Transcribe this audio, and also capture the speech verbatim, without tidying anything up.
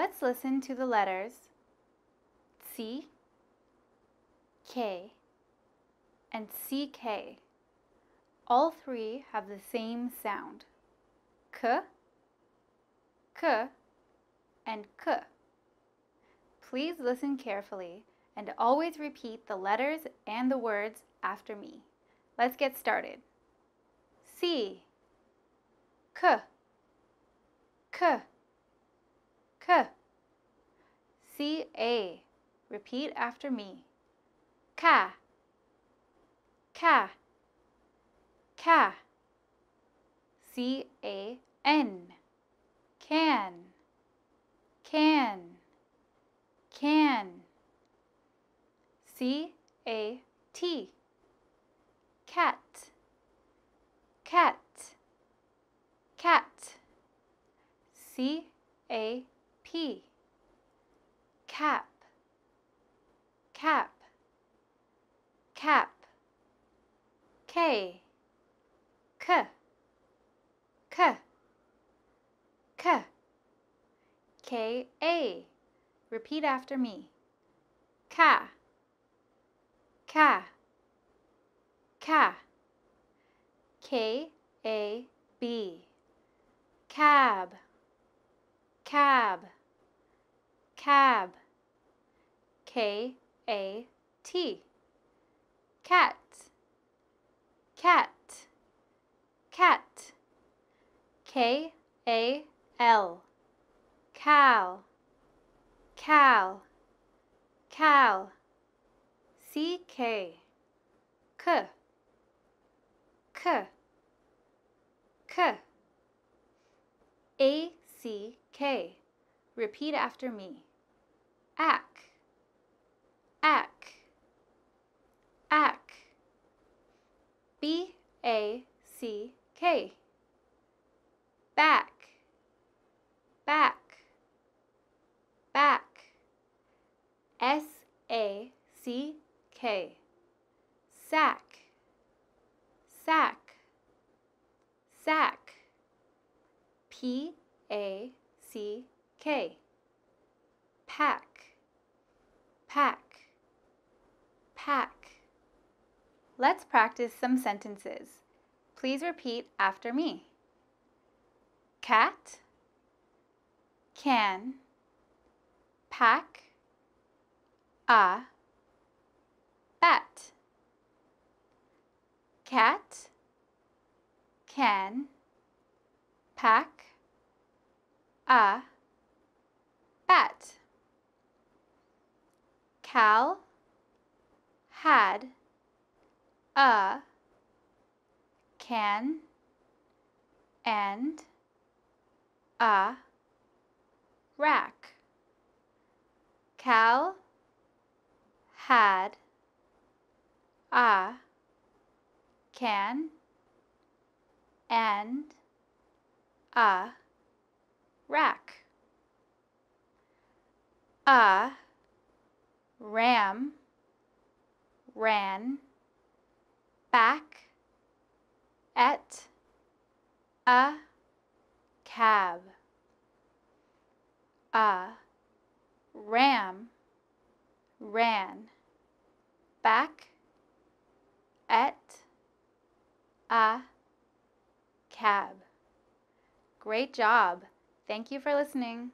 Let's listen to the letters C, K, and C K. All three have the same sound, K, K, and K. Please listen carefully and always repeat the letters and the words after me. Let's get started. C, K, K, K. C, A. Repeat after me. Ka, ka, ka. C, A, N. Can, can, can. C, A, T. Cat, cat, cat. C, A, P. Cap, cap, cap. K, k, k, k. K, A. Repeat after me. Ka, ka, ka. K, A, B. Cab, cab, cab. K, A, T. Cat, cat, cat. K, A, L. Cow, cow, cow. C, K, K, K, K. A, C, K. Repeat after me. Ack, ack, ack. B, A, C, K. Back, back, back. S, A, C, K. Sack, sack, sack. P, A, C, K. Pack, pack, pack. Let's practice some sentences. Please repeat after me. Cat, can, pack, a, bat. Cat, can, pack, a, bat. Cal, had, a, can, and, a, rack. Cal, had, a, can, and, a, rack. A, ram, ran, back, at, a, cab. A, ram, ran, back, at, a, cab. Great job! Thank you for listening.